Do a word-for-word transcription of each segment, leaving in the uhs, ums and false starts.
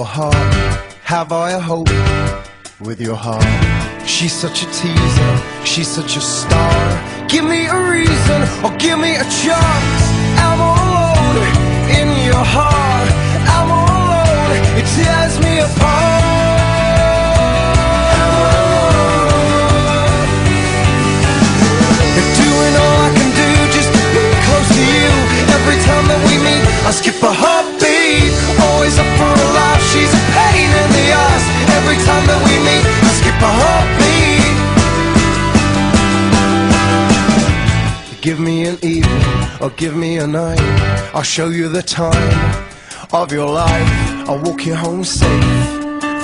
your heart, have I a hope with your heart? She's such a teaser, she's such a star. Give me a reason, or give me a chance. I'm all alone in your heart. I'm all alone, it tears me apart. I'm all alone. If doing all I can do just to be close to you. Every time that we meet, I skip a heartbeat. Always up for a laugh, she's a pain in the ass. Every time that we meet, I skip a heartbeat. Give me an evening, or give me a night. I'll show you the time of your life. I'll walk you home safe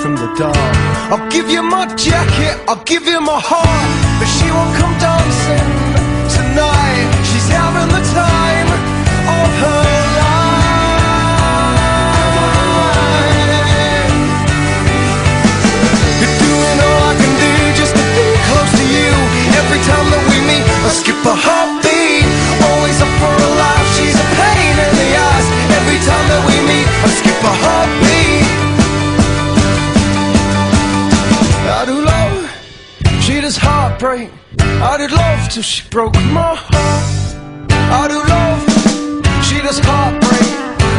from the dark. I'll give you my jacket, I'll give you my heart. But she won't come dancing tonight. She's having the time of her life. You're doing all I can do just to be close to you. Every time that we meet, I skip a heartbeat. Heartbreak. I did love till she broke my heart. I do love, she does heartbreak.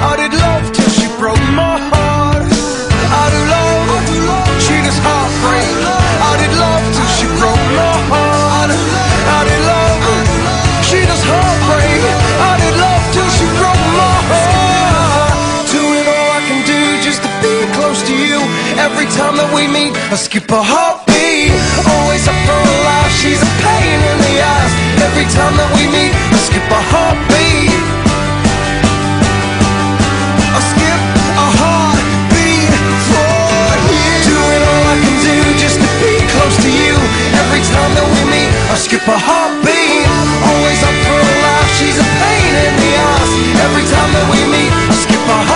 I did love till she broke my heart. I do love, I do love, she does heartbreak. I did love till she broke my heart. I did love, she does heartbreak. I did love till she broke my heart. Doing all I can do just to be close to you. Every time that we meet, I skip a heartbeat. Always up for a laugh, she's a pain in the ass. Every time that we meet, I skip a heartbeat. I skip a heartbeat for you. Doing all I can do just to be close to you. Every time that we meet, I skip a heartbeat. Always up for a laugh, she's a pain in the ass. Every time that we meet, I skip a heartbeat.